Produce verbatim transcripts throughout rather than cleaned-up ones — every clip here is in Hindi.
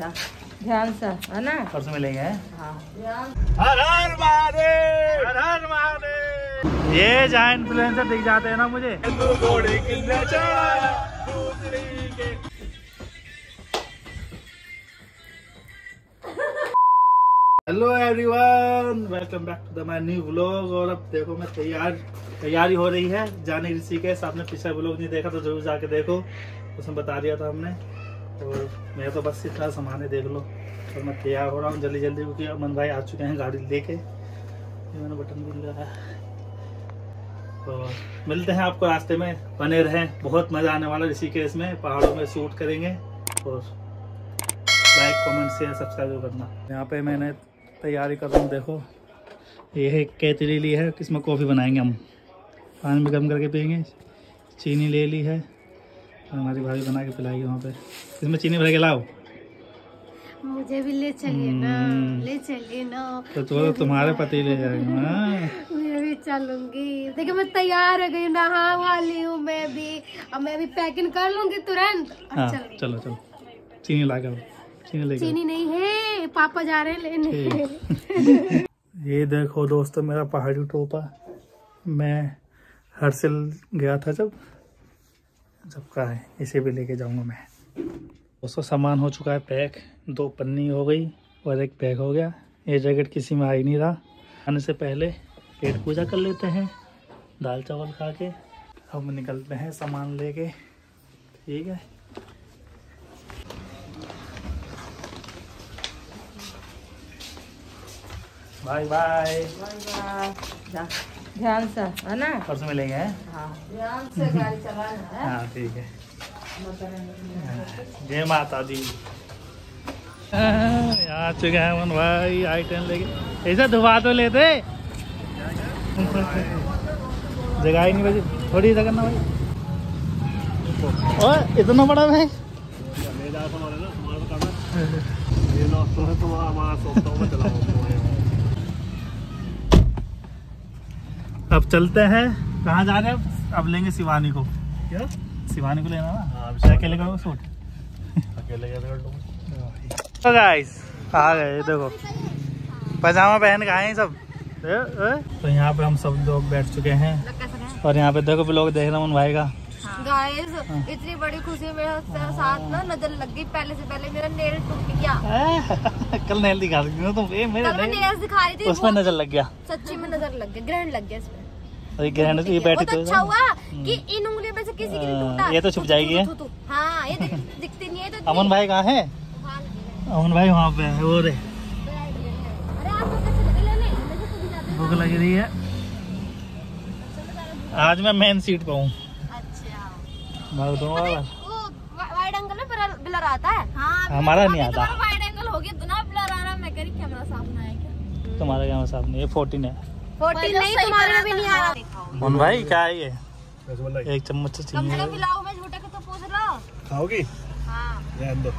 ध्यान से, है ना? परसों मिलेंगे। हाँ। हर हर महादेव, हर हर महादेव। ये जहाँ इन्फ्लुएंसर दिख जाते हैं ना मुझे। Hello everyone, welcome back to my new vlog. और अब देखो मैं तैयार तैयारी हो रही है जाने ऋषिकेश। आपने पिछला व्लॉग नहीं देखा तो जरूर जाके देखो, उसमें बता दिया था हमने। और मैं तो बस इतना सामान देख लो और मैं तैयार हो रहा हूँ जल्दी जल्दी, क्योंकि अमन भाई आ चुके हैं गाड़ी लेके। ये मैंने बटन भी लगाया। और मिलते हैं आपको रास्ते में, बने रहें, बहुत मज़ा आने वाला ऋषिकेश में। पहाड़ों में शूट करेंगे। और लाइक कमेंट शेयर सब्सक्राइब करना। यहाँ पे मैंने तैयारी कर रहा हूँ। देखो ये है केतली ली है, इसमें कॉफ़ी बनाएंगे हम, पानी में गर्म करके पियेंगे। चीनी ले ली है, हमारी भाभी बना के पिलाएगी वहाँ पे। इसमें चीनी भर के लाओ, मुझे भी ले चलिए ना, ले चलिए ना। तो चलो तुम्हारे पति ले जाएंगे। मैं भी चलूंगी। देखिए मैं तैयार हो गई, नहा वाली हूँ मैं भी। अब मैं भी पैकिंग कर लूंगी तुरंत। हाँ चलो चलो, चीनी ला के आओ। चीनी ले, चीनी नहीं है, पापा जा रहे हैं लेने। ये देखो दोस्तों मेरा पहाड़ी टोपा। मैं हर्षिल गया था जब जब का है, इसे भी लेके जाऊंगा मैं। दोस्तों सामान हो चुका है पैक। दो पन्नी हो गई और एक पैक हो गया। ये जैकेट किसी में आ ही नहीं रहा। आने से पहले पेट पूजा कर लेते हैं दाल चावल खा के। हम निकलते हैं सामान लेके, ठीक है? बाय बाय, ध्यान से, है ना? परसों मिलेंगे। हाँ, ध्यान से गाड़ी चलाना है। हाँ ठीक है। जय माता दी। आ चुके हैं अमन भाई आई टेन लेके। ऐसा धुबा तो लेते, जगह ही नहीं बची। थोड़ी जगह ना भाई, और इतना बड़ा भाई। अब चलते हैं। कहाँ जा रहे हैं? अब लेंगे शिवानी को। क्या? शिवानी को लेना ना। अकेले अकेले का सूट। तो गाइस आ गए, देखो पजामा पहन के आए हैं सब। तो यहाँ पे हम सब लोग बैठ चुके हैं और यहाँ पे देखो लोग देख रहे हैं उन भाई का। गाइस इतनी बड़ी खुशी मेरे साथ ना नजर लग गई। पहले से पहले मेरा नेल टूट गया। कल नेल दिखा रही थी तुम? ए मेरा नेल दिखा रही थी, उसमें नजर लग गया। सच्ची में नजर लग गया, ग्रहण लग गया इसमें। ये ग्रहण से ये बैठ के अच्छा हुआ कि इन उंगलियों में से किसी की टूटा, ये तो छुप जाएगी। हां ये दिखती नहीं है। तो अमन भाई कहां है? अमन भाई वहां पे है। और अरे आप तो कैसे लेने भूख लग रही है। आज मैं मेन सीट पे हूं। वाइड एंगल में ब्लर आता है। हाँ, हमारा नहीं आता। वाइड एंगल हो गया तो ना ब्लर आ रहा। मैं कह रही कैमरा साफ ना है क्या? तुम्हारा कैमरा साफ नहीं है। फोर्टीन है। फोर्टीन नहीं, तुम्हारा भी नहीं आ रहा। मोहन भाई क्या है ये? एक चम्मच चीनी। तुम लोग मिलाओ, मैं झूठा के तो पूछ रहा हूँ। खाओगी? हाँ। रहने दो।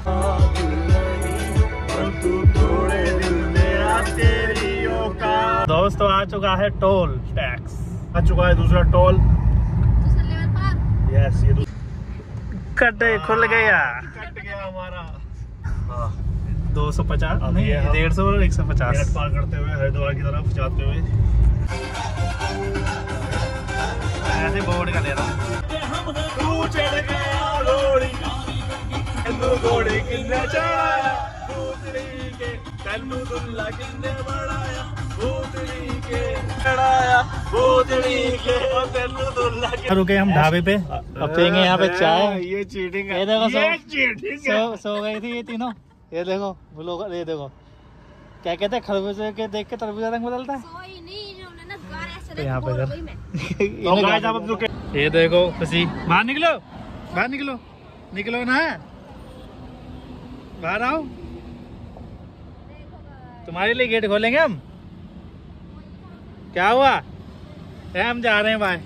दोस्तों आ चुका है टोल टैक्स, आ चुका है दूसरा टोल। यस ये कट खुल गया, कट गया हमारा। हाँ दो सौ पचास, नहीं डेढ़ सौ और एक सौ पचास। मिनट पार करते हुए हरिद्वार की तरफ जाते हुए ऐसे बोर्ड का ले रहा के। रुके हम ढाबे पे, अब पियेंगे यहाँ पे चाय। ये चीटिंग है। ये देखो सो, ये सो, सो गई थी ये तीनों। ये देखो ब्लॉगर, ये देखो क्या कहते हैं, खरबूजे के देख के तरबूजा रंग बदलता है। सोई नहीं इन्होंने ना गार ऐसे रख यहाँ पे कर। ये देखो खुशी, बाहर निकलो, बाहर निकलो, निकलो ना, बाहर आओ। तुम्हारे लिए गेट खोलेंगे हम। क्या हुआ? हम जा रहे हैं। Bye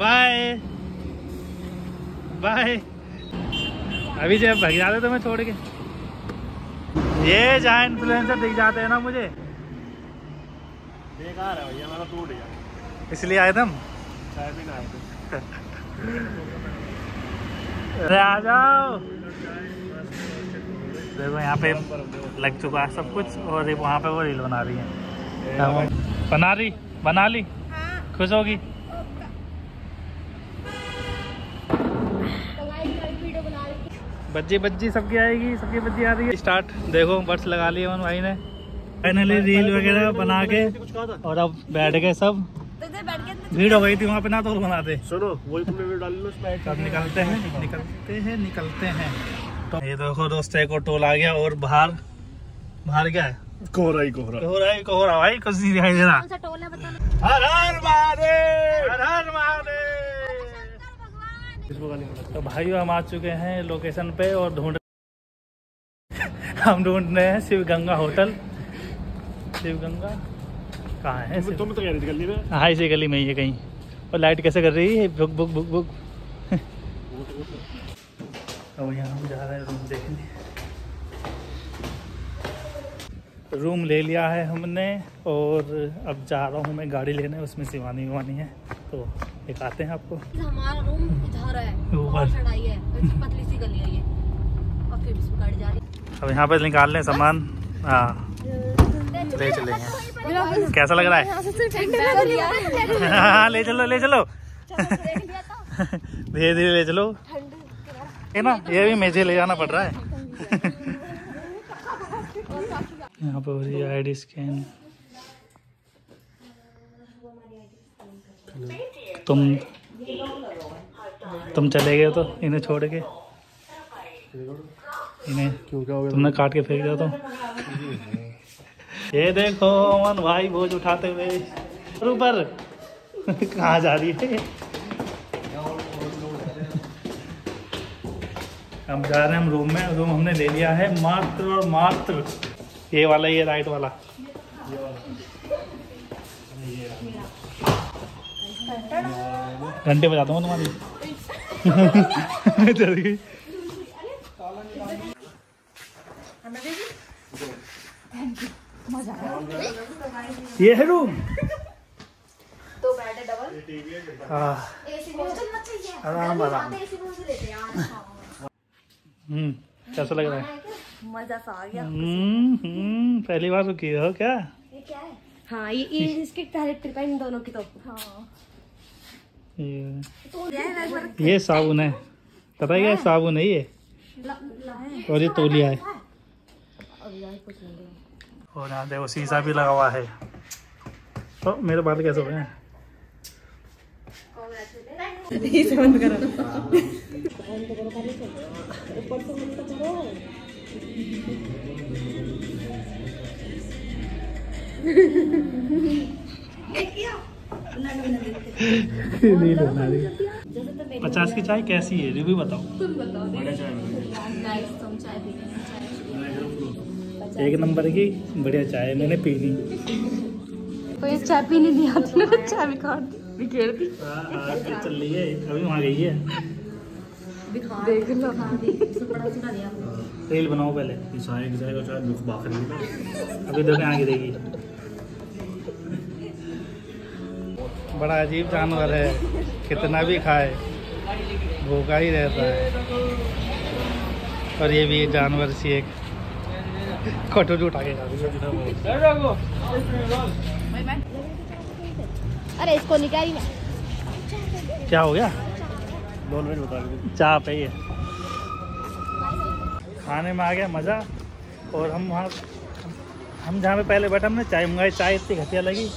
bye bye. अभी जब भाग जाते तो मैं छोड़ के। ये जहाँ इन्फ्लुएंसर दिख जाते हैं ना मुझे, बेकार है भैया, मेरा टूट गया। इसलिए आए थे हम, चाय भी ना आए थे। अरे आ जाओ। देखो यहाँ पे लग चुका है सब कुछ और वहाँ पे वो रील बना रही है। बना रही बना ली खुश होगी। बज्जी बज्जी सबकी आएगी, सबकी बज्जी आ रही है। स्टार्ट देखो बर्ड्स लगा लिए अमन भाई ने। फाइनली रील वगैरह बना के और अब बैठ गए सब। भीड़ हो गई थी वहाँ पे ना तो बनाते। सुनो वही तुमने वीडियो डाल लो उसमें। निकलते हैं निकलते हैं निकलते हैं। तो ये देखो दोस्त एक और टोल आ गया और बाहर बाहर क्या है कोहरा ही कोहरा कोहरा ही कोहरा भाई कुछ नहीं दिखाई दे रहा। टोल है बताना। हर हर महादेव हर हर महादेव। तो भाइयों हम आ चुके हैं लोकेशन पे और ढूंढ हम ढूंढ रहे हैं शिव गंगा होटल। शिव गंगा कहाँ है? तुम तो कह रही थी गली में। हाँ इसी गली में ही है कहीं। और लाइट कैसे कर रही है भुक भुक भुक भुक। तो यहाँ हम जा रहे हैं रूम देखने। रूम ले लिया है हमने और अब जा रहा हूँ मैं गाड़ी लेने, उसमें शिवानी विवानी है तो दिखाते हैं आपको। हमारा रूम इधर है, ऊपर चढ़ाई है, पतली सी गली है ये और फिर इसमें गाड़ी जा रही है। अब यहाँ पे निकाल लें सामान। हाँ ले चलेंगे। कैसा लग रहा है? हाँ ले चलो ले चलो धीरे धीरे ले चलो है ना। ये भी मेजे ले जाना पड़ रहा है। यहाँ पे हो रही है आई डी स्कैन। तुम तुम चले गए तो इन्हें छोड़ के इन्हें क्यों क्या हो गया? तुमने काट के फेंक दिया तो। ये देखो अमन भाई बोझ उठाते हुए ऊपर कहाँ जा रही है। हम जा रहे हैं हम रूम में। रूम हमने ले लिया है मात्र और मात्र ये वाला, ये राइट वाला। घंटे बजाता हूँ तुम्हारी चल गई। ये है रूम तो आराम आराम। हम्म कैसा लग रहा है? मजा सा आ गया। हम्म पहली बार रुकी हो क्या? ये क्या है? हाँ ये इसके ट्रिप है इन दोनों की तो। हाँ ये ये साबुन है पता है क्या? साबुन है ये और ये तौलिया है और यहाँ देखो शीशा भी लगा हुआ है। तो मेरे बाल कैसे हो गए हैं? पचास की चाय कैसी है रिव्यू बताओ। एक नंबर की बढ़िया चाय मैंने पी ली। कोई चाय पीने नहीं आती ना, चाय बिगाड़ बिखेर दी। चल रही है अभी वहाँ गई है। देख लो रील बनाओ पहले। अभी देखो यहाँ गिरेगी। बड़ा अजीब जानवर है, कितना भी खाए भूखा ही रहता है। और ये भी एक जानवर सी एक कटोरी उठा के अरे इसको निकाली ना। क्या हो गया? चाप है ये। खाने में आ गया मज़ा। और हम वहाँ हम जहाँ पे पहले बैठे हमने चाय मंगाई, चाय इतनी घटिया लगी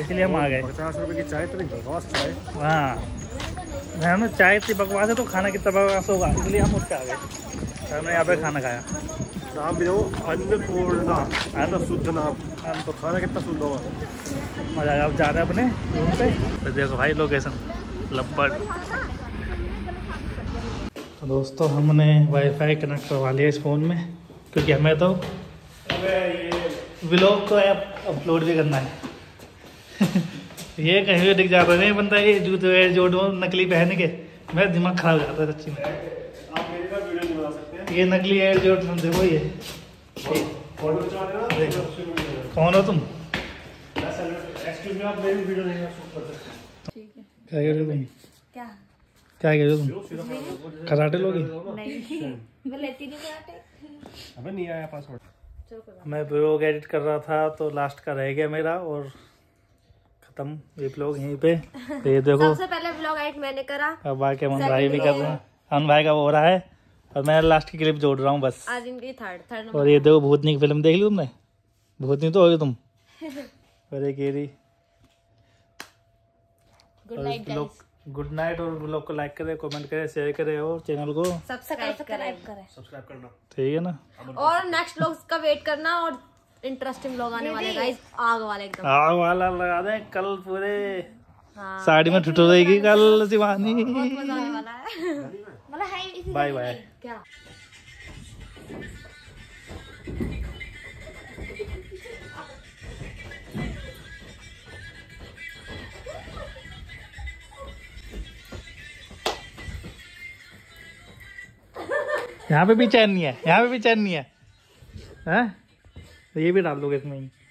इसलिए हम आ गए। पचास रुपये की चाय तो बकवास चाय। हाँ हमने चाय इतनी बकवास है तो खाना कितना बकवास होगा, इसलिए हम उठ के आ गए। हमने यहाँ पे खाना खाया। नाम भी हो अन्नपूर्णा है ना, शुद्ध नाम। तो खाना कितना शुद्ध होगा। मज़ा आया। आप जा रहे हैं अपने रूम पे। तो देखो भाई लोकेशन लब्बड़। तो दोस्तों हमने वाईफाई कनेक्ट करवा लिया इस फ़ोन में क्योंकि हमें तो व्लॉग को ऐप अपलोड भी करना है। ये कहीं भी दिख जाता नहीं बनता। ये जूते जोड़ो नकली पहन के मेरा दिमाग खराब हो जाता है सच्ची में। ये नकली एयर जोड़ देखो ये कौन हो तुम? क्या कह रहे हो तुम? क्या क्या कह रहे हो तुम? कराटे लोगे? हमें नहीं आया पासवर्ड। मैं ब्लॉग एडिट कर रहा था तो लास्ट का रह गया मेरा और खत्म ये ब्लॉग यहीं पे। तो ये देखो सबसे पहले ब्लॉग एडिट मैंने करा, अब आके अमन भाई भी कर रहे हैं, अमन भाई का हो रहा है और मैं लास्ट की क्लिप जोड़ रहा हूँ बस। आज इनकी थर्ड थर्ड और ये देखो भूतनी की फिल्म देख ली तुमने, भूतनी तो हो गई तुम। अरे केरी गुड नाइट। और ब्लॉग को लाइक करें, कमेंट करें, शेयर करें और चैनल को सब्सक्राइब करें, सब्सक्राइब करना ठीक है ना। और नेक्स्ट ब्लॉग्स का वेट करना और इंटरेस्टिंग ब्लॉग आने वाले गाइस, आग वाले एकदम आग वाला लगा दे कल पूरे। हाँ, साड़ी में ठुठुरेगी कल शिवानी, बहुत मजा आने वाला है मतलब है इसी। बाय बाय क्या यहाँ पे भी चैन नहीं है, यहाँ पे भी चैन नहीं है, है? तो ये भी डाल दोगे इसमें ही।